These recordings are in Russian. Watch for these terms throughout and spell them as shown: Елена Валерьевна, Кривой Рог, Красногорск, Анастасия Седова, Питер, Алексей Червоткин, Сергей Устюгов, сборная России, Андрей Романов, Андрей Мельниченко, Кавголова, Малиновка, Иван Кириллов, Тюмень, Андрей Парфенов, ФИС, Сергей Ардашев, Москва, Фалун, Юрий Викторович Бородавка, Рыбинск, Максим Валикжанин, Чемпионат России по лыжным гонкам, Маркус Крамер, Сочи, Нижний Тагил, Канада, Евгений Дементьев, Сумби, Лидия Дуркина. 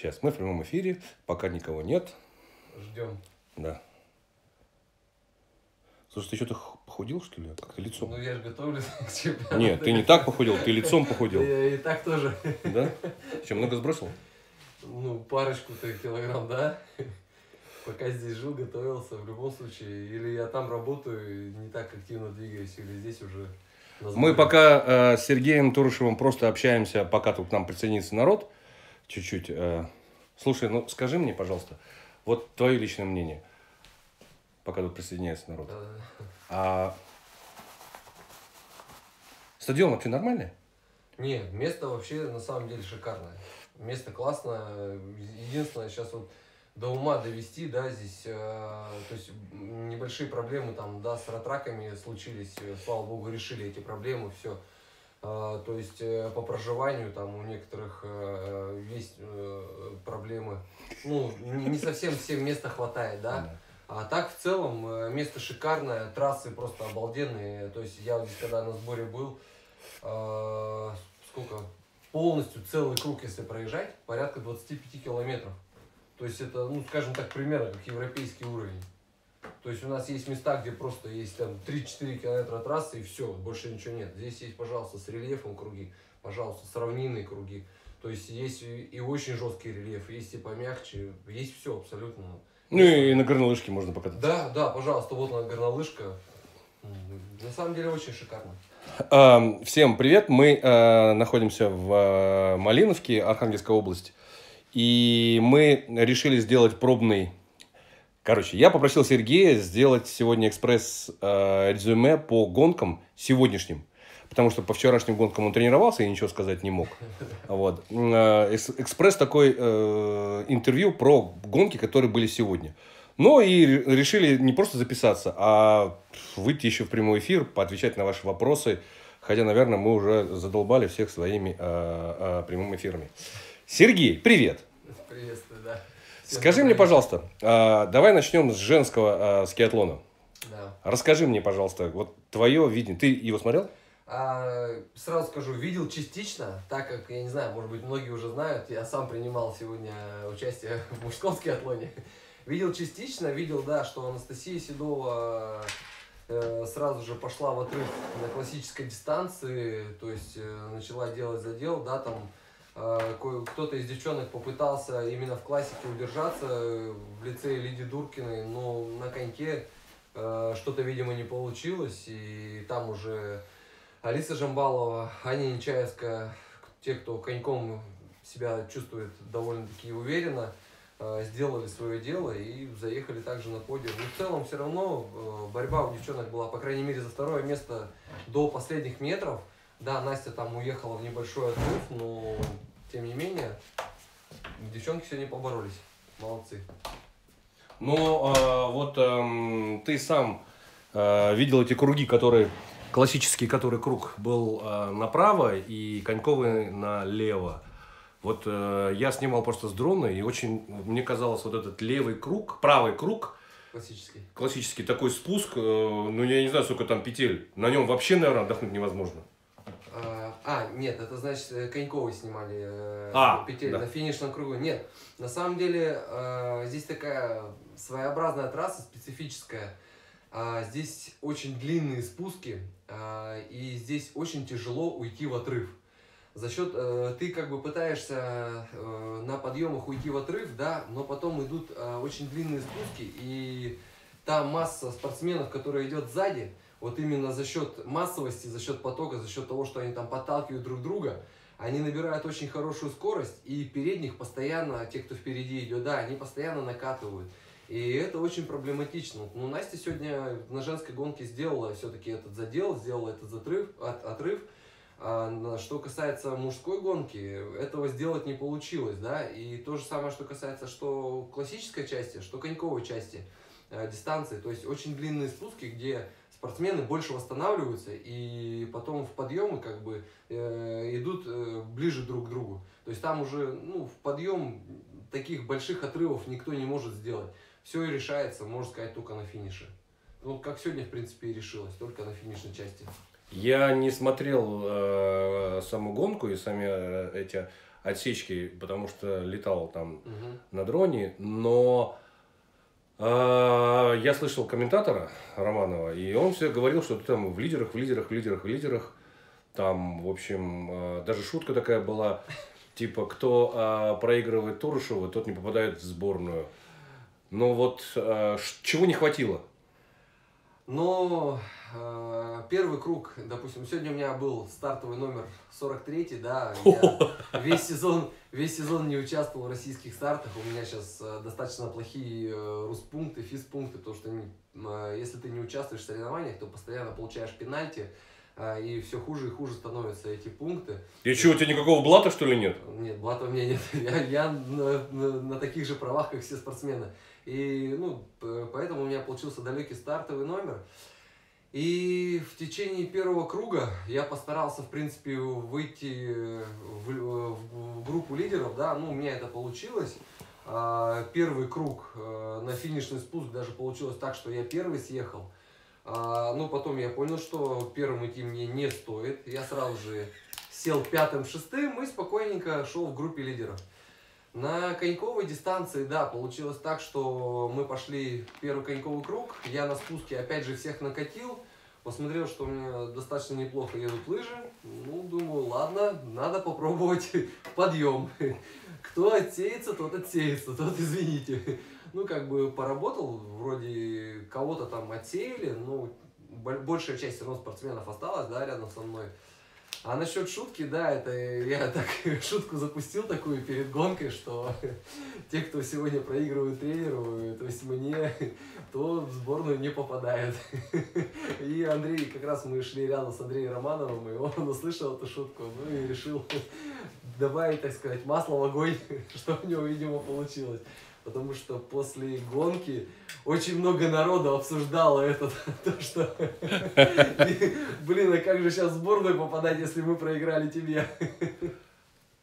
Сейчас мы в прямом эфире, пока никого нет. Ждем. Да. Слушай, ты что-то похудел, что ли? Как-то лицом? Ну, я же готовлюсь к чемпионату. Нет, ты не так похудел, ты лицом похудел. Я и так тоже. Да? Что, много сбросил? Ну, парочку-то килограмм, да. Пока здесь жил, готовился, в любом случае. Или я там работаю, не так активно двигаюсь, или здесь уже... Мы пока с Сергеем Турышевым просто общаемся, пока тут к нам присоединится народ. Чуть-чуть. Слушай, ну, скажи мне, пожалуйста, вот твое личное мнение. Пока тут присоединяется народ. А стадион вообще нормальный? Не, место вообще на самом деле шикарное. Место классное. Единственное, сейчас вот до ума довести, да, здесь, то есть небольшие проблемы там, да, с ратраками случились, слава богу, решили эти проблемы, все. То есть по проживанию там у некоторых есть проблемы. Ну, не совсем всем места хватает, да. А так, в целом, место шикарное, трассы просто обалденные. То есть я здесь, когда на сборе был, сколько? Полностью целый круг, если проезжать, порядка 25 километров. То есть это, ну, скажем так, примерно как европейский уровень. То есть у нас есть места, где просто есть там 3-4 километра трассы и все, больше ничего нет. Здесь есть, пожалуйста, с рельефом круги, пожалуйста, с равнинной круги. То есть есть и очень жесткий рельеф, есть и помягче, есть все абсолютно. Ну и на горнолыжке можно покататься. Да, да, пожалуйста, вот она горнолыжка. На самом деле очень шикарно. Всем привет, мы находимся в Малиновке, Архангельской области. И мы решили сделать пробный... Короче, я попросил Сергея сделать сегодня экспресс-резюме по гонкам сегодняшним. Потому что по вчерашним гонкам он тренировался и ничего сказать не мог. Вот. Экспресс такой интервью про гонки, которые были сегодня. Ну и решили не просто записаться, а выйти еще в прямой эфир, поотвечать на ваши вопросы. Хотя, наверное, мы уже задолбали всех своими прямыми эфирами. Сергей, привет! Приветствую, да. Всем скажи мне, пожалуйста, давай начнем с женского скиатлона. Да. Расскажи мне, пожалуйста, вот твое видение. Ты его смотрел? Сразу скажу, видел частично, так как, я не знаю, может быть, многие уже знают, я сам принимал сегодня участие в мужском скиатлоне. Видел частично, видел, да, что Анастасия Седова сразу же пошла в отрыв на классической дистанции, то есть начала делать задел, да, там кто-то из девчонок попытался именно в классике удержаться в лице Лидии Дуркиной, но на коньке что-то, видимо, не получилось, и там уже... Алиса Жамбалова, Аня Нечаевская, те, кто коньком себя чувствует довольно-таки уверенно, сделали свое дело и заехали также на подиум. Но в целом все равно борьба у девчонок была, по крайней мере, за второе место до последних метров. Да, Настя там уехала в небольшой отрыв, но тем не менее девчонки сегодня поборолись. Молодцы. Ну, вот ты сам видел эти круги, которые... Классический, который круг был направо и коньковый налево. Вот я снимал просто с дрона, и очень, мне казалось, вот этот левый круг, правый круг. Классический. Классический такой спуск, ну я не знаю, сколько там петель. На нем вообще, наверное, отдохнуть невозможно. Нет, это значит, коньковый снимали петель, да. На финишном кругу. Нет, на самом деле здесь такая своеобразная трасса, специфическая. Здесь очень длинные спуски, и здесь очень тяжело уйти в отрыв. За счет, ты как бы пытаешься на подъемах уйти в отрыв, да, но потом идут очень длинные спуски, и та масса спортсменов, которая идет сзади, вот именно за счет массовости, за счет потока, за счет того, что они там подталкивают друг друга, они набирают очень хорошую скорость, и передних постоянно, те, кто впереди идет, да, они постоянно накатывают. И это очень проблематично. Ну, Настя сегодня на женской гонке сделала все-таки этот задел, сделала этот отрыв. А что касается мужской гонки, этого сделать не получилось, да. И то же самое, что касается что классической части, что коньковой части дистанции. То есть очень длинные спуски, где спортсмены больше восстанавливаются и потом в подъемы как бы идут ближе друг к другу. То есть там уже, ну, в подъем таких больших отрывов никто не может сделать. Все и решается, можно сказать, только на финише. Ну, как сегодня, в принципе, и решилось, только на финишной части. Я не смотрел саму гонку и сами эти отсечки, потому что летал там на дроне, но я слышал комментатора Романова, и он все говорил, что ты там в лидерах. Там, в общем, даже шутка такая была, типа, кто проигрывает Турышеву, тот не попадает в сборную. Ну вот, чего не хватило? Но первый круг, допустим, сегодня у меня был стартовый номер 43, да, я весь сезон не участвовал в российских стартах, у меня сейчас достаточно плохие руспункты, физпункты, потому что если ты не участвуешь в соревнованиях, то постоянно получаешь пенальти, и все хуже и хуже становятся эти пункты. И что, у тебя никакого блата, что ли, нет? Нет, блата у меня нет. Я на таких же правах, как все спортсмены. И, ну, поэтому у меня получился далекий стартовый номер. И в течение первого круга я постарался, в принципе, выйти в группу лидеров, да, ну, у меня это получилось. Первый круг на финишный спуск даже получилось так, что я первый съехал. Но потом я понял, что первым идти мне не стоит. Я сразу же сел пятым-шестым и спокойненько шел в группе лидеров. На коньковой дистанции, да, получилось так, что мы пошли в первый коньковый круг. Я на спуске опять же всех накатил. Посмотрел, что у меня достаточно неплохо едут лыжи. Ну, думаю, ладно, надо попробовать подъем. Кто отсеется, тот извините. Ну, как бы поработал, вроде кого-то там отсеяли, но большая часть все равно спортсменов осталась, да, рядом со мной. А насчет шутки, да, это я так шутку запустил такую перед гонкой, что те, кто сегодня проигрывают тренеру, то есть мне, то в сборную не попадают. И Андрей, как раз мы шли рядом с Андреем Романовым, и он услышал эту шутку, ну и решил добавить, так сказать, масло в огонь, что у него, видимо, получилось. Потому что после гонки очень много народу обсуждало это, то, что, блин, а как же сейчас в сборную попадать, если мы проиграли тебе?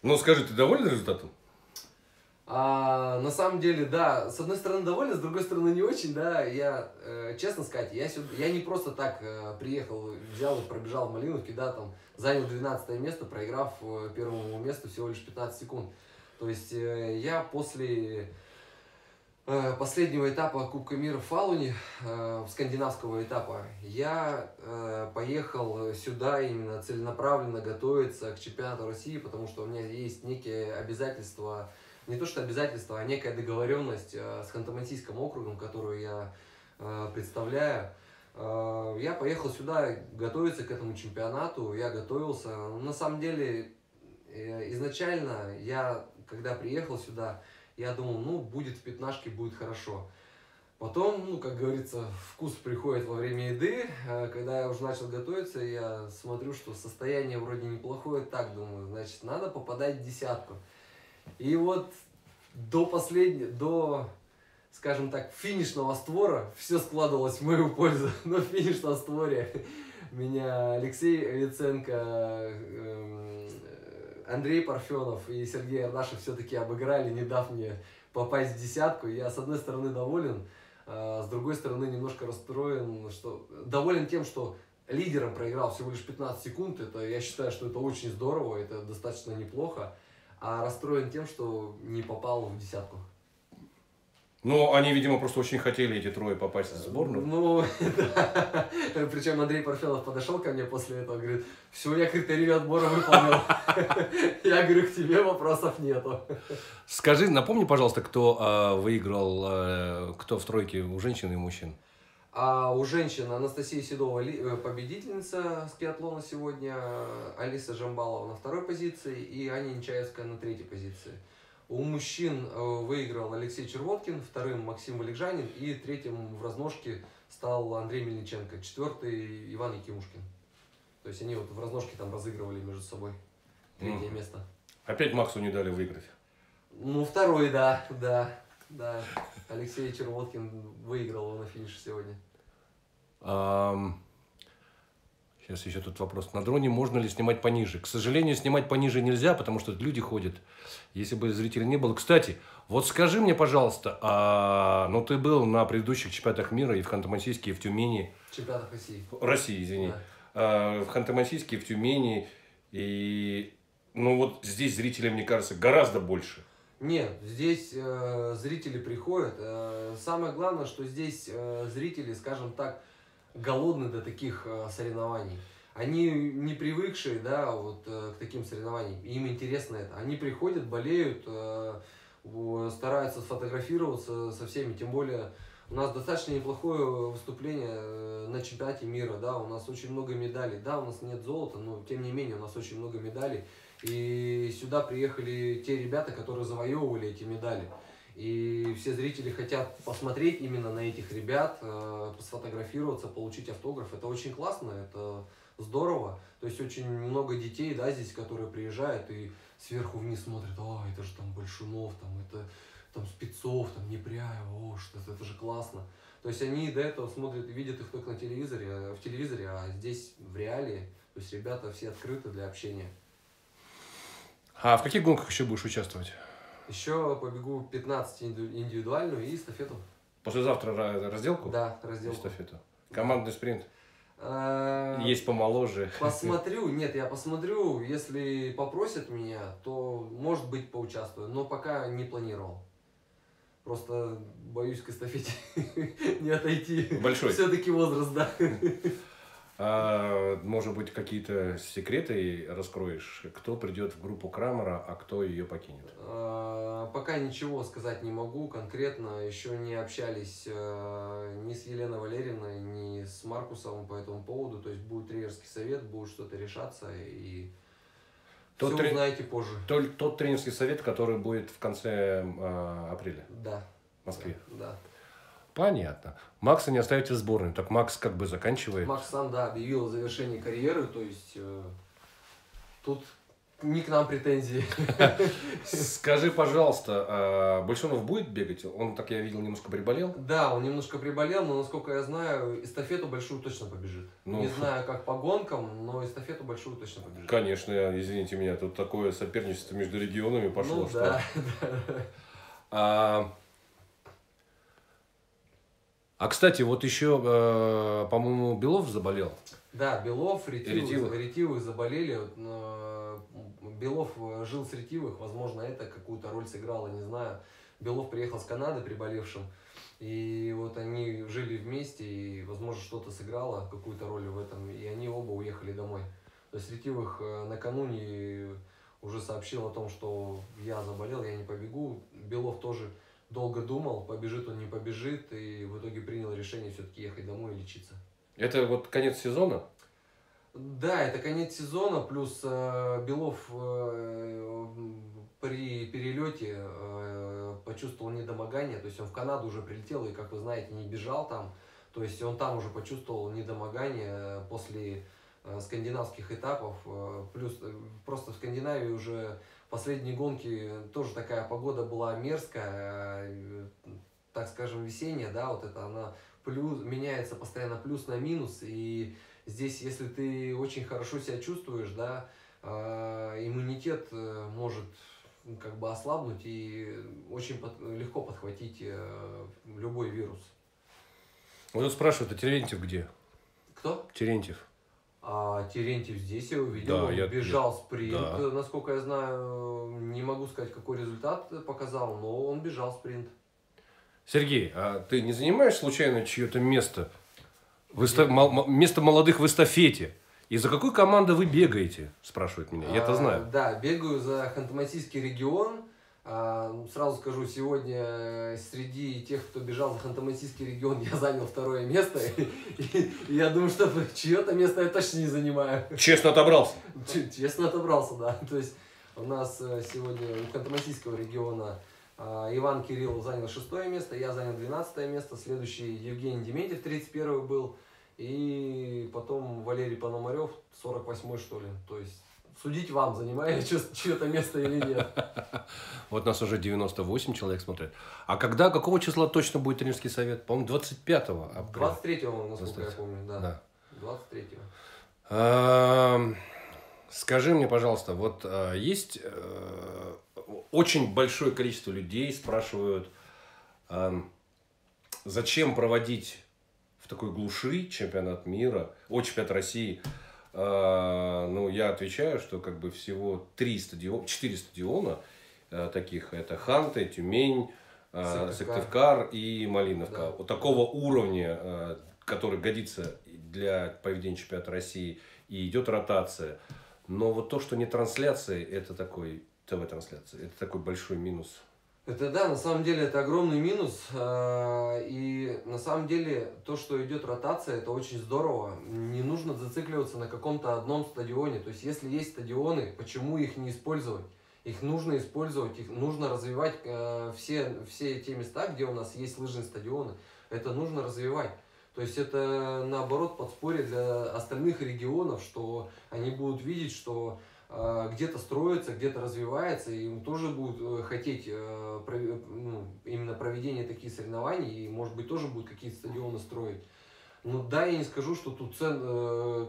Ну, скажи, ты доволен результатом? На самом деле, да, с одной стороны доволен, с другой стороны не очень, да, я, честно сказать, я не просто так приехал, взял и пробежал в Малиновке, да, там, занял 12-е место, проиграв первому месту всего лишь 15 секунд. То есть я после последнего этапа Кубка мира в Фалуне, скандинавского этапа, я поехал сюда именно целенаправленно готовиться к чемпионату России, потому что у меня есть некие обязательства, не то что обязательства, а некая договоренность с Ханты-Мансийским округом, которую я представляю. Я поехал сюда готовиться к этому чемпионату, я готовился. На самом деле, изначально я, когда приехал сюда, я думал, ну, будет в пятнашке, будет хорошо. Потом, ну, как говорится, вкус приходит во время еды. Когда я уже начал готовиться, я смотрю, что состояние вроде неплохое. Так, думаю, значит, надо попадать в десятку. И вот до, скажем так, финишного створа все складывалось в мою пользу. Но в финишном створе меня Алексей Виценко, Андрей Парфенов и Сергей Ардашев все-таки обыграли, не дав мне попасть в десятку. Я, с одной стороны, доволен, а с другой стороны, немножко расстроен. Доволен тем, что лидером проиграл всего лишь 15 секунд. Я считаю, что это очень здорово, это достаточно неплохо. А расстроен тем, что не попал в десятку. Ну, они, видимо, просто очень хотели, эти трое, попасть в сборную. Ну, да. Причем Андрей Парфенов подошел ко мне после этого, говорит, все, я критерии отбора выполнил. Я говорю, к тебе вопросов нету. Скажи, напомни, пожалуйста, кто выиграл, кто в тройке у женщин и мужчин? У женщин Анастасия Седова, победительница скиатлона сегодня, Алиса Жамбалова на второй позиции и Аня Нечаевская на третьей позиции. У мужчин выиграл Алексей Червоткин, вторым Максим Валикжанин и третьим в разножке стал Андрей Мельниченко, четвертый Иван Якимушкин. То есть они вот в разножке там разыгрывали между собой третье место. Опять Максу не дали выиграть? Ну, второй, да. Алексей Червоткин выиграл на финише сегодня. Сейчас еще тут вопрос. На дроне можно ли снимать пониже? К сожалению, снимать пониже нельзя, потому что люди ходят. Если бы зрителей не было. Кстати, вот скажи мне, пожалуйста, ну ты был на предыдущих чемпионатах мира и в Ханты-Мансийске, и в Тюмени. Чемпионатах России. России, извини. Да. В Ханты-Мансийске, в Тюмени. И Ну вот здесь зрителей, мне кажется, гораздо больше. Нет, здесь зрители приходят. Самое главное, что здесь зрители, скажем так, голодны до таких соревнований. Они не привыкшие, да, вот к таким соревнованиям. Им интересно это. Они приходят, болеют, стараются сфотографироваться со всеми. Тем более у нас достаточно неплохое выступление на чемпионате мира, да, у нас очень много медалей. Да, у нас нет золота, но тем не менее у нас очень много медалей. И сюда приехали те ребята, которые завоевывали эти медали. И все зрители хотят посмотреть именно на этих ребят, сфотографироваться, получить автограф. Это очень классно, это здорово. То есть очень много детей, да, здесь, которые приезжают и сверху вниз смотрят: о, это же там Большунов, там это там Спицов, там Непряев, о, что это же классно. То есть они до этого смотрят, видят их только на телевизоре, в телевизоре, а здесь в реалии. То есть ребята все открыты для общения. А в каких гонках еще будешь участвовать? Еще побегу 15 индивидуальную и эстафету. Послезавтра разделку? Да, разделку. Эстафету. Командный спринт? Есть помоложе. Посмотрю, нет, я посмотрю. Если попросят меня, то, может быть, поучаствую. Но пока не планировал. Просто боюсь к эстафете не отойти. Большой. Все-таки возраст, да. А, может быть, какие-то секреты раскроешь? Кто придет в группу Крамера, а кто ее покинет? Пока ничего сказать не могу конкретно. Еще не общались ни с Еленой Валерьевной, ни с Маркусом по этому поводу. То есть будет тренерский совет, будет что-то решаться. И все узнаете позже. Тот тренерский совет, который будет в конце апреля? Да. В Москве? Да. Понятно. Макса не оставите в сборной. Так Макс как бы заканчивает. Макс сам, да, объявил о завершении карьеры. То есть тут не к нам претензии. Скажи, пожалуйста, Большунов будет бегать? Он, так я видел, немножко приболел. Да, он немножко приболел, но, насколько я знаю, эстафету большую точно побежит. Ну, не знаю, как по гонкам, но эстафету большую точно побежит. Конечно, извините меня, тут такое соперничество между регионами пошло. Ну, что... да, да. А, кстати, вот еще, по-моему, Белов заболел. Да, Белов, Ретивых заболели. Белов жил с Ретивых, возможно, это какую-то роль сыграло, не знаю. Белов приехал с Канады приболевшим, и вот они жили вместе, и, возможно, что-то сыграло, какую-то роль в этом, и они оба уехали домой. То есть Ретивых накануне уже сообщил о том, что я заболел, я не побегу. Белов тоже... долго думал, побежит он, не побежит, и в итоге принял решение все-таки ехать домой и лечиться. Это вот конец сезона? Да, это конец сезона, плюс Белов при перелете почувствовал недомогание, то есть он в Канаду уже прилетел и, как вы знаете, не бежал там, то есть он там уже почувствовал недомогание после скандинавских этапов, плюс просто в Скандинавии уже... Последние гонки тоже такая погода была мерзкая, так скажем, весенняя, да, вот это она плюс, меняется постоянно плюс на минус, и здесь, если ты очень хорошо себя чувствуешь, да, иммунитет может как бы ослабнуть и очень легко подхватить любой вирус. Вот тут спрашивают, а Терентьев где? Кто? Терентьев. А Терентьев здесь я увидел, да, он бежал спринт, да. Насколько я знаю, не могу сказать, какой результат показал, но он бежал спринт. Сергей, а ты не занимаешь случайно чье-то место, место молодых в эстафете? И за какую команду вы бегаете, спрашивают меня, я это знаю. Да, бегаю за Ханты-Мансийский регион. Сразу скажу, сегодня среди тех, кто бежал за Ханты-Мансийский регион, я занял 2-е место. И я думаю, что чье-то место я точно не занимаю. Честно отобрался. Честно отобрался, да. То есть у нас сегодня у Ханты-Мансийского региона Иван Кириллов занял 6-е место, я занял 12-е место. Следующий Евгений Дементьев 31-й был. И потом Валерий Пономарев 48-й, что ли. То есть... Судить вам, занимаю чье-то место или нет. Вот нас уже 98 человек смотрят. А когда, какого числа точно будет тренерский совет? По-моему, 25-го. 23-го, насколько я помню, да. 23-го. Скажи мне, пожалуйста, вот есть очень большое количество людей спрашивают, зачем проводить в такой глуши чемпионат мира, чемпионат России, Ну, я отвечаю, что как бы всего 4 стадиона таких. Это Ханты, Тюмень, Сыктывкар и Малиновка. Да. Вот такого уровня, который годится для проведения чемпионата России, и идет ротация. Но вот то, что не трансляции, это такой ТВ-трансляция, это такой большой минус. Это да, на самом деле это огромный минус, и на самом деле то, что идет ротация, это очень здорово. Не нужно зацикливаться на каком-то одном стадионе. То есть если есть стадионы, почему их не использовать? Их нужно использовать, их нужно развивать. Все те места, где у нас есть лыжные стадионы, это нужно развивать. То есть это наоборот подспорье для остальных регионов, что они будут видеть, что где-то строится, где-то развивается, и им тоже будут хотеть именно проведение таких соревнований, и может быть тоже будут какие-то стадионы строить. Ну да, я не скажу, что тут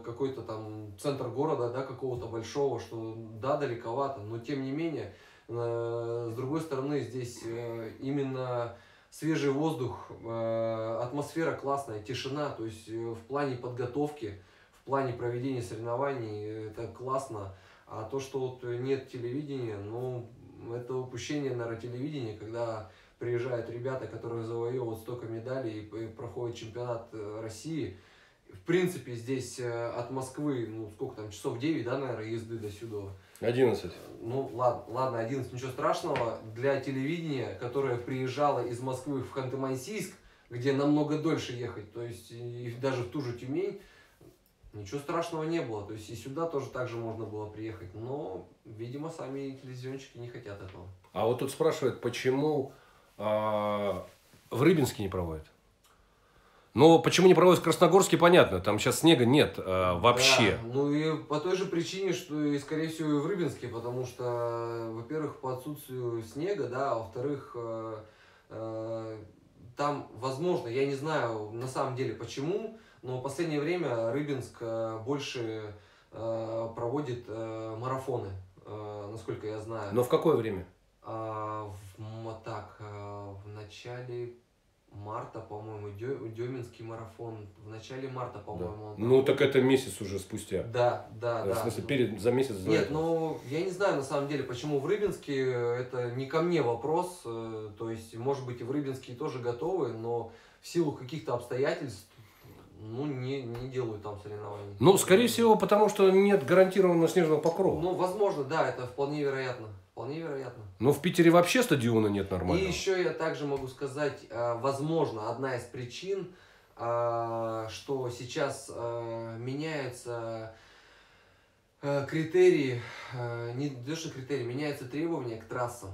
какой-то там центр города, да, какого-то большого, что да, далековато, но тем не менее, с другой стороны, здесь именно свежий воздух, атмосфера классная, тишина, то есть в плане подготовки, в плане проведения соревнований это классно. А то, что вот нет телевидения, ну, это упущение, наверное, телевидения, когда приезжают ребята, которые завоевывают столько медалей и проходят чемпионат России. В принципе, здесь от Москвы, ну, сколько там, часов 9, да, наверное, езды до сюда? 11. Ну, ладно, 11, ничего страшного. Для телевидения, которое приезжало из Москвы в Ханты-Мансийск, где намного дольше ехать, то есть и даже в ту же Тюмень, ничего страшного не было, то есть и сюда тоже так же можно было приехать, но, видимо, сами телевизионщики не хотят этого. А вот тут спрашивают, почему в Рыбинске не проводят? Ну, почему не проводят в Красногорске, понятно, там сейчас снега нет вообще. Да, ну и по той же причине, что и, скорее всего, и в Рыбинске, потому что, во-первых, по отсутствию снега, да, а во-вторых, там, возможно, я не знаю на самом деле почему, но в последнее время Рыбинск больше проводит марафоны, насколько я знаю. Но в какое время? В начале марта, по-моему, Деминский марафон. В начале марта, по-моему. Да. Ну, так это месяц уже спустя. Да. В смысле, за месяц? Нет, ну, я не знаю, на самом деле, почему в Рыбинске. Это не ко мне вопрос. То есть, может быть, и в Рыбинске тоже готовы, но в силу каких-то обстоятельств, ну, не делают там соревнования. Ну, скорее всего, потому что нет гарантированного снежного покрова. Ну, возможно, да, это вполне вероятно. Вполне вероятно. Но в Питере вообще стадиона нет нормально. И еще я также могу сказать, возможно, одна из причин, что сейчас меняются критерии, не даже критерии, меняются требования к трассам.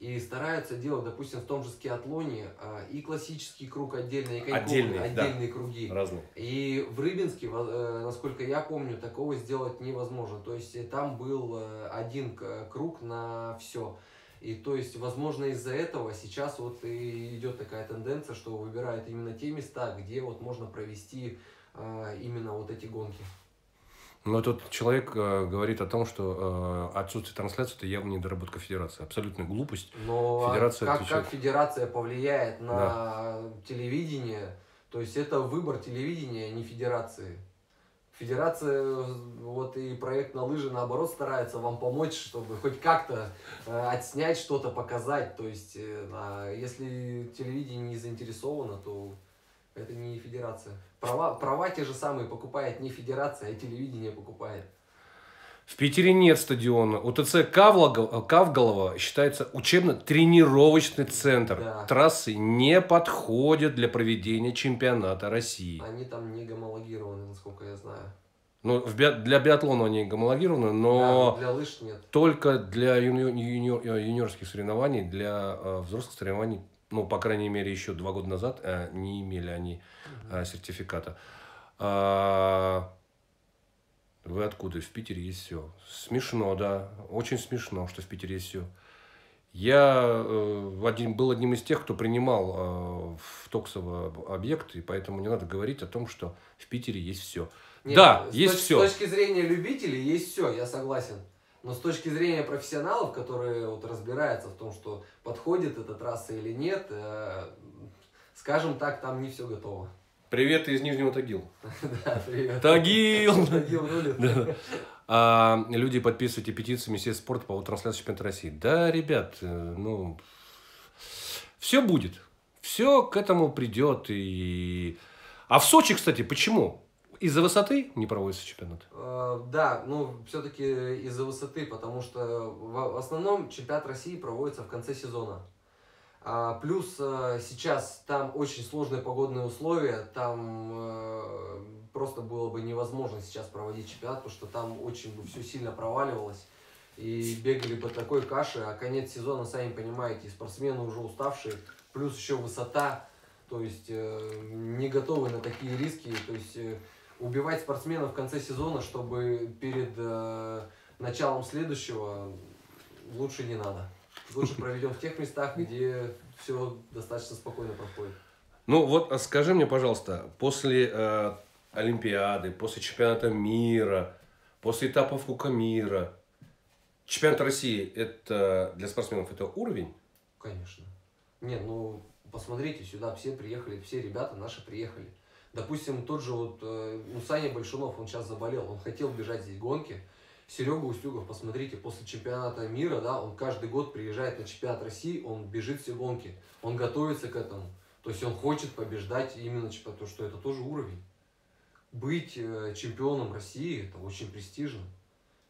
И стараются делать, допустим, в том же скиатлоне и классический круг отдельно, и коньков, отдельные круги. Разные. И в Рыбинске, насколько я помню, такого сделать невозможно. То есть там был один круг на все. И то есть, возможно, из-за этого сейчас вот и идет такая тенденция, что выбирают именно те места, где вот можно провести именно вот эти гонки. Но этот человек говорит о том, что отсутствие трансляции – это явная недоработка федерации. Абсолютная глупость. Но федерация как федерация повлияет на телевидение? То есть это выбор телевидения, а не федерации. Федерация, вот и проект на лыжи, наоборот, старается вам помочь, чтобы хоть как-то отснять что-то, показать. То есть если телевидение не заинтересовано, то… Это не федерация. Права те же самые покупает не федерация, а телевидение покупает. В Питере нет стадиона. УТЦ Кавголова считается учебно-тренировочный центр. Да. Трассы не подходят для проведения чемпионата России. Они там не гомологированы, насколько я знаю. Ну, для биатлона они гомологированы, но для лыж нет. Только для юниорских соревнований, для взрослых соревнований. Ну, по крайней мере, еще 2 года назад не имели они сертификата. Вы откуда? В Питере есть все. Смешно, да. Очень смешно, что в Питере есть все. Я был одним из тех, кто принимал в Токсово объект, и поэтому не надо говорить о том, что в Питере есть все. Нет, да, есть все. С точки зрения любителей есть все, я согласен. Но с точки зрения профессионалов, которые вот разбираются в том, что подходит эта трасса или нет, скажем так, там не все готово. Привет из Нижнего Тагила. Да, привет. Тагил! Тагил рулит. Люди, подписывайте петицию Министерства спорта по трансляции чемпионата России. Да, ребят, ну... Все будет. Все к этому придет. И... А в Сочи, кстати, почему? Из-за высоты не проводится чемпионат? Да, ну, все-таки из-за высоты, потому что в основном чемпионат России проводится в конце сезона. Плюс сейчас там очень сложные погодные условия, там просто было бы невозможно сейчас проводить чемпионат, потому что там очень бы все сильно проваливалось и бегали по такой каше, а конец сезона, сами понимаете, спортсмены уже уставшие, плюс еще высота, то есть не готовы на такие риски, то есть убивать спортсменов в конце сезона, чтобы перед началом следующего, лучше не надо. Лучше проведем в тех местах, где все достаточно спокойно проходит. Ну вот, скажи мне, пожалуйста, после Олимпиады, после чемпионата мира, после этапов Кубка мира, чемпионат России, это для спортсменов это уровень? Конечно. Нет, ну посмотрите, сюда все приехали, все ребята наши приехали. Допустим, тот же вот, ну, Саня Большунов, он сейчас заболел, он хотел бежать здесь гонки. Серега Устюгов, посмотрите, после чемпионата мира, да, он каждый год приезжает на чемпионат России, он бежит все гонки, он готовится к этому. То есть он хочет побеждать именно чемпионат, потому что это тоже уровень. Быть чемпионом России, это очень престижно.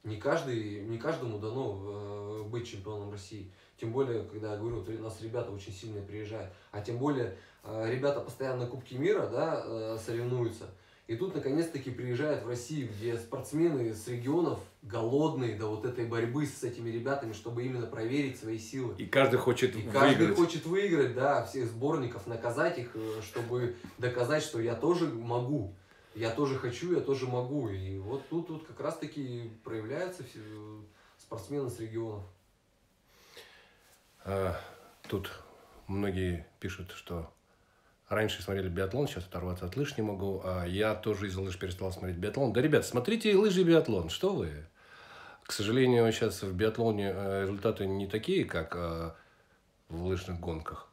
Не каждому дано быть чемпионом России. Тем более, когда я говорю, у нас ребята очень сильно приезжают. А тем более, ребята постоянно на Кубке мира, да, соревнуются. И тут, наконец-таки, приезжают в Россию, где спортсмены с регионов голодные до вот этой борьбы с этими ребятами, чтобы именно проверить свои силы. И каждый хочет выиграть. Каждый хочет выиграть, да, всех сборников, наказать их, чтобы доказать, что я тоже могу, я тоже хочу, я тоже могу. И вот тут как раз-таки проявляются все спортсмены с регионов. Тут многие пишут, что... Раньше смотрели биатлон, сейчас оторваться от лыж не могу. А я тоже из-за лыж перестал смотреть биатлон. Да, ребят, смотрите лыжи и биатлон. Что вы? К сожалению, сейчас в биатлоне результаты не такие, как в лыжных гонках.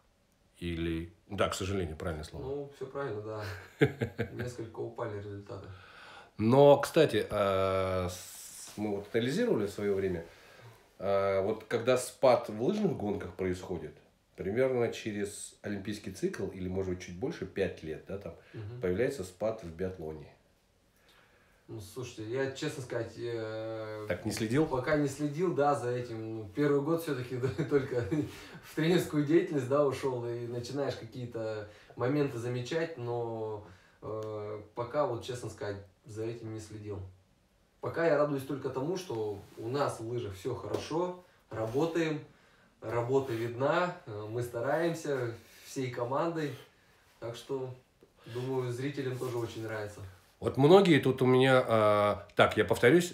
Или... Да, к сожалению, правильное слово. Ну, все правильно, да. Несколько упали результаты. Но, кстати, мы вот анализировали в свое время. Вот когда спад в лыжных гонках происходит, примерно через олимпийский цикл, или, может быть, чуть больше, 5 лет, да, там, появляется спад в биатлоне. Ну, слушайте, я, честно сказать... Так, не следил? Пока не следил, да, за этим. Первый год все-таки только в тренерскую деятельность, да, ушел, и начинаешь какие-то моменты замечать, но пока, вот, честно сказать, за этим не следил. Пока я радуюсь только тому, что у нас в лыжах все хорошо, работаем. Работа видна, мы стараемся всей командой, так что, думаю, зрителям тоже очень нравится. Вот многие тут у меня, так, я повторюсь,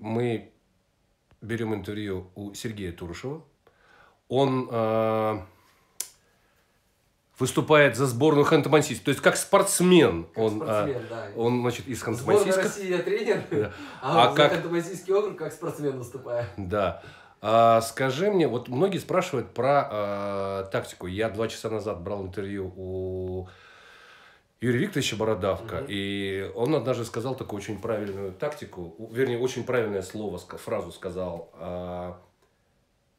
мы берем интервью у Сергея Турышева, он выступает за сборную Ханты-Мансийска, то есть как спортсмен, он значит, из Ханты-Мансийска. Сборная России я тренер, да. а за Ханты-Мансийский округ как спортсмен выступаю. Да. Скажи мне, вот многие спрашивают про тактику. Я 2 часа назад брал интервью у Юрия Викторовича Бородавка, и он однажды сказал такую очень правильную тактику, вернее, очень правильное слово, фразу сказал.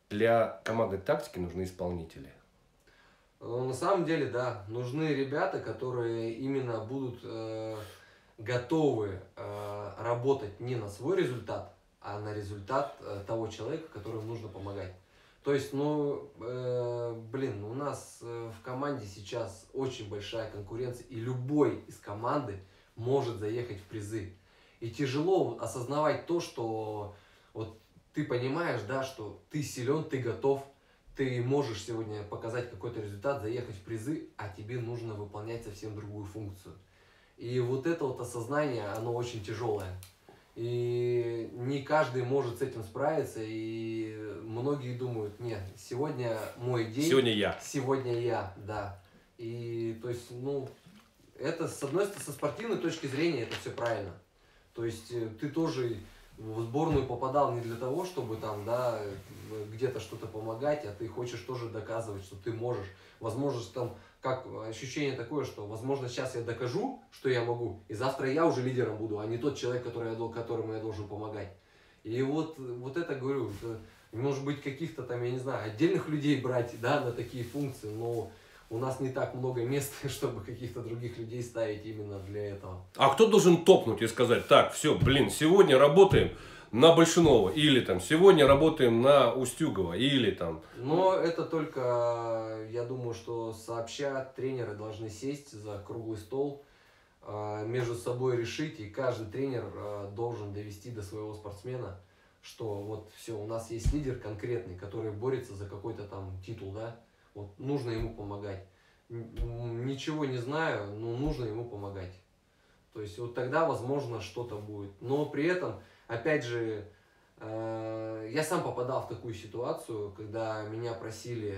Для команды тактики нужны исполнители. На самом деле, да, нужны ребята, которые именно будут готовы работать не на свой результат, а на результат того человека, которому нужно помогать. То есть, ну, блин, у нас в команде сейчас очень большая конкуренция, и любой из команды может заехать в призы. И тяжело осознавать то, что вот ты понимаешь, да, что ты силен, ты готов, ты можешь сегодня показать какой-то результат, заехать в призы, а тебе нужно выполнять совсем другую функцию. И вот это вот осознание, оно очень тяжелое. И не каждый может с этим справиться, и многие думают, нет, сегодня мой день, сегодня я, да. И, то есть, ну, это, со спортивной точки зрения, это все правильно. То есть, ты тоже в сборную попадал не для того, чтобы там, да, где-то что-то помогать, а ты хочешь тоже доказывать, что ты можешь. Возможно, там, как ощущение такое, что, возможно, сейчас я докажу, что я могу, и завтра я уже лидером буду, а не тот человек, которому я должен помогать. И вот это, говорю, это, может быть, каких-то там, я не знаю, отдельных людей брать, да, на такие функции, но у нас не так много мест, чтобы каких-то других людей ставить именно для этого. А кто должен топнуть и сказать: так, все, блин, сегодня работаем на Большунова, или там сегодня работаем на Устюгова, или там... Но это только, я думаю, что сообща тренеры должны сесть за круглый стол, между собой решить, и каждый тренер должен довести до своего спортсмена, что вот все, у нас есть лидер конкретный, который борется за какой-то там титул, да, вот нужно ему помогать. Ничего не знаю, но нужно ему помогать. То есть вот тогда, возможно, что-то будет. Но при этом, опять же, я сам попадал в такую ситуацию, когда меня просили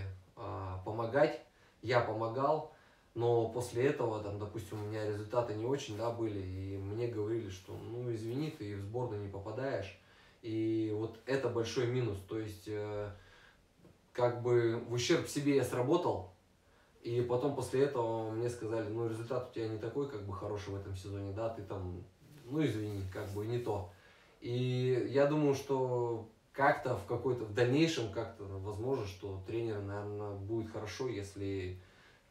помогать, я помогал, но после этого, там, допустим, у меня результаты не очень, да, были, и мне говорили, что, ну, извини, ты в сборную не попадаешь. И вот это большой минус, то есть, как бы в ущерб себе я сработал, и потом после этого мне сказали: ну, результат у тебя не такой, как бы, хороший в этом сезоне, да, ты там, ну, извини, как бы, не то. И я думаю, что как-то в дальнейшем как-то возможно, что тренер, наверное, будет хорошо, если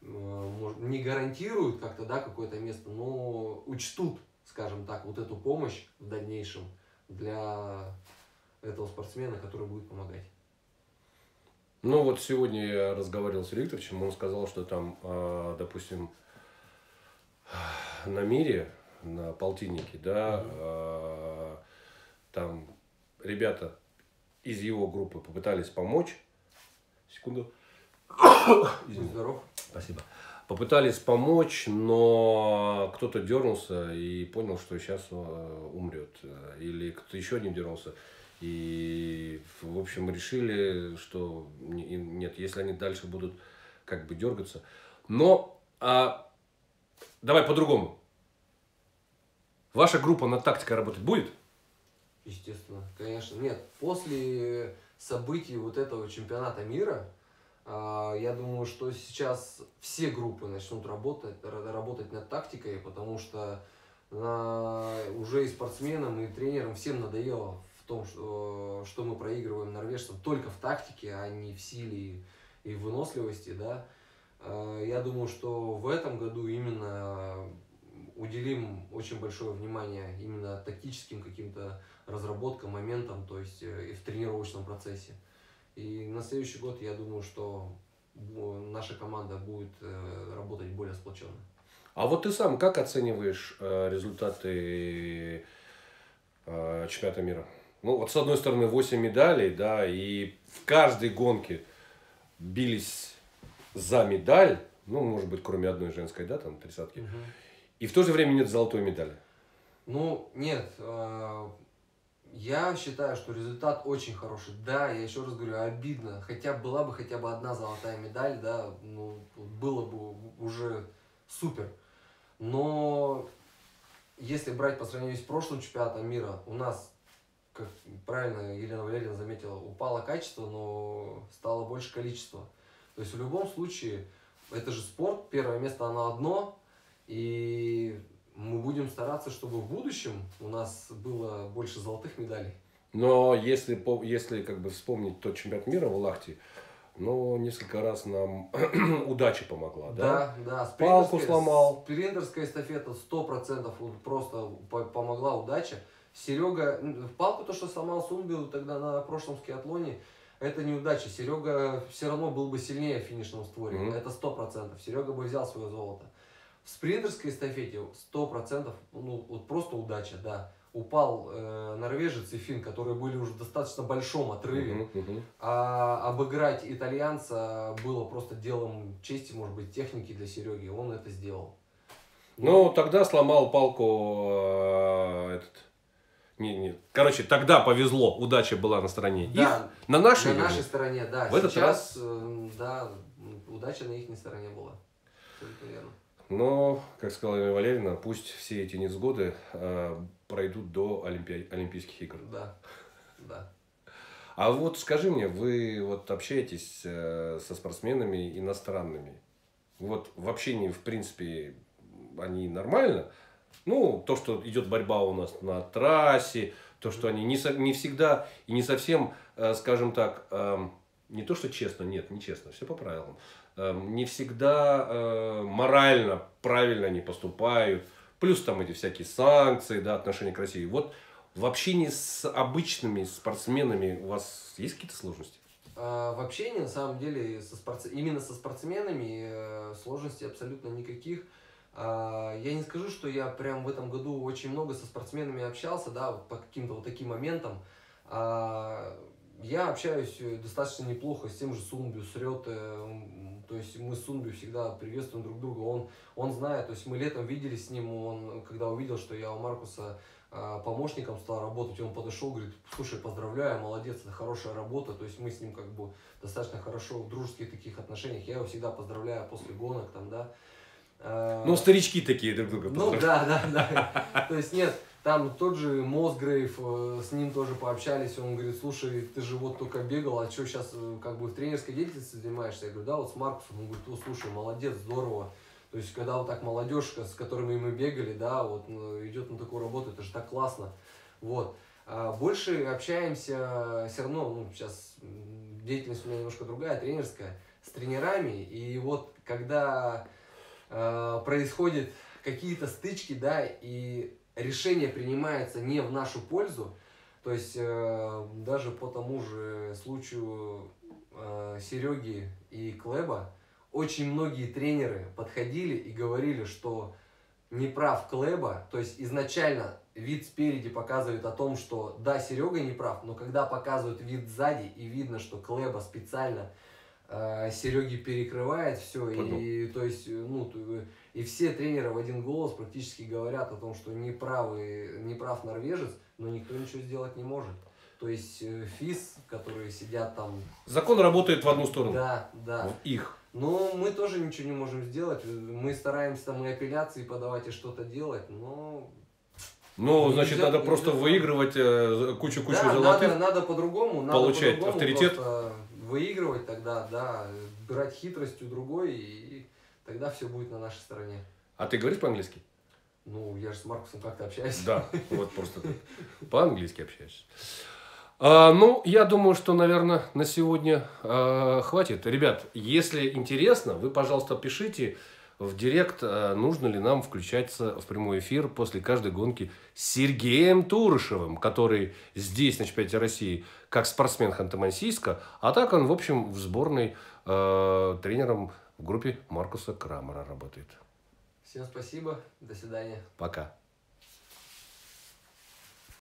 не гарантируют как-то, да, какое-то место, но учтут, скажем так, вот эту помощь в дальнейшем для этого спортсмена, который будет помогать. Ну вот сегодня я разговаривал с Викторовичем, он сказал, что там, допустим, на мире, на полтиннике, да, там ребята из его группы попытались помочь. Секунду. Здоров. Спасибо. Попытались помочь, но кто-то дернулся и понял, что сейчас умрет. Или кто-то еще не дернулся. И, в общем, решили, что нет, если они дальше будут как бы дергаться. Но давай по-другому. Ваша группа над тактикой работать будет? Естественно, конечно. Нет, после событий вот этого чемпионата мира, я думаю, что сейчас все группы начнут работать над тактикой, потому что уже и спортсменам, и тренерам всем надоело в том, что мы проигрываем норвежцам только в тактике, а не в силе и выносливости, да. Я думаю, что в этом году именно уделим очень большое внимание именно тактическим каким-то разработкам, моментам, то есть и в тренировочном процессе. И на следующий год, я думаю, что наша команда будет работать более сплоченно. А вот ты сам как оцениваешь результаты чемпионата мира? Ну, вот с одной стороны 8 медалей, да, и в каждой гонке бились за медаль, ну, может быть, кроме одной женской, да, там, тридцатки. Угу. И в то же время нет золотой медали. Ну, нет. Я считаю, что результат очень хороший. Да, я еще раз говорю, обидно. Хотя была бы хотя бы одна золотая медаль, да, ну, было бы уже супер. Но если брать по сравнению с прошлым чемпионатом мира, у нас, как правильно Елена Валерьевна заметила, упало качество, но стало больше количество. То есть в любом случае, это же спорт, первое место оно одно. И мы будем стараться, чтобы в будущем у нас было больше золотых медалей. Но если как бы вспомнить тот чемпионат мира в Лахте, ну, несколько раз нам удача помогла, да? Да, да. Палку сломал. Спринтерская эстафета 100% просто помогла удача. Серега, палку то, что сломал Сумби тогда на прошлом скиатлоне, это неудача. Серега все равно был бы сильнее в финишном створе. Это 100%. Серега бы взял свое золото. В спринтерской эстафете 100%, ну, вот просто удача, да. Упал норвежец и финн, которые были уже в достаточно большом отрыве. А обыграть итальянца было просто делом чести, может быть, техники для Сереги. Он это сделал. Ну, вот. Тогда сломал палку короче, тогда повезло, удача была на стороне. Да, их? На нашей стороне, да. В этот раз, да, удача на их стороне была. Только верно. Но, как сказала Елена Валерьевна, пусть все эти невзгоды пройдут до Олимпийских игр. Да, да. А вот скажи мне, вы вот общаетесь со спортсменами иностранными? Вот в общении, в принципе, они нормально? Ну, то, что идет борьба у нас на трассе, то, что они не всегда и не совсем, скажем так, не то, что честно, нет, нечестно, все по правилам. Не всегда морально, правильно они поступают. Плюс там эти всякие санкции, да, отношения к России. Вот в общении с обычными спортсменами у вас есть какие-то сложности? В общении, на самом деле, именно со спортсменами сложностей абсолютно никаких. Я не скажу, что я прям в этом году очень много со спортсменами общался, да, по каким-то вот таким моментам. Я общаюсь достаточно неплохо с тем же Сумби, с Рёте. То есть мы с Сумби всегда приветствуем друг друга. Он знает, то есть мы летом виделись с ним, он когда увидел, что я у Маркуса помощником стал работать, он подошел, говорит: слушай, поздравляю, молодец, это хорошая работа. То есть мы с ним как бы достаточно хорошо в дружеских таких отношениях. Я его всегда поздравляю после гонок там, да. Ну, старички такие друг друга поздравляют. Ну, да. То есть нет, там тот же Мосгрейв, с ним тоже пообщались, он говорит: слушай, ты же вот только бегал, а что сейчас как бы в тренерской деятельности занимаешься? Я говорю: да, вот с Маркусом. Он говорит: ну, слушай, молодец, здорово. То есть когда вот так молодежка, с которыми мы бегали, да, вот идет на такую работу, это же так классно. Вот. А больше общаемся все равно, ну, сейчас деятельность у меня немножко другая, тренерская, с тренерами, и вот когда происходят какие-то стычки, да, и решение принимается не в нашу пользу, то есть даже по тому же случаю Сереги и Клеба, очень многие тренеры подходили и говорили, что не прав Клеба, то есть изначально вид спереди показывает о том, что да, Серега не прав, но когда показывают вид сзади и видно, что Клеба специально Сереги перекрывает все, и то есть, ну, и все тренеры в один голос практически говорят о том, что не прав норвежец, но никто ничего сделать не может. То есть ФИС, которые сидят там... Закон работает в одну сторону. Да, да. В их. Но мы тоже ничего не можем сделать. Мы стараемся там и апелляции подавать, и что-то делать, но... Ну, значит, надо просто выигрывать кучу да, золотых. Надо по-другому. Получать авторитет. Просто выигрывать тогда, да, брать хитростью другой, и тогда все будет на нашей стороне. А ты говоришь по-английски? Ну, я же с Маркусом как-то общаюсь. Да, вот просто по-английски общаешься. Ну, я думаю, что, наверное, на сегодня хватит. Ребят, если интересно, вы, пожалуйста, пишите в директ, нужно ли нам включаться в прямой эфир после каждой гонки с Сергеем Турышевым, который здесь на чемпионате России как спортсмен Ханты-Мансийска, а так он, в общем, в сборной тренером в группе Маркуса Крамера работает. Всем спасибо, до свидания. Пока.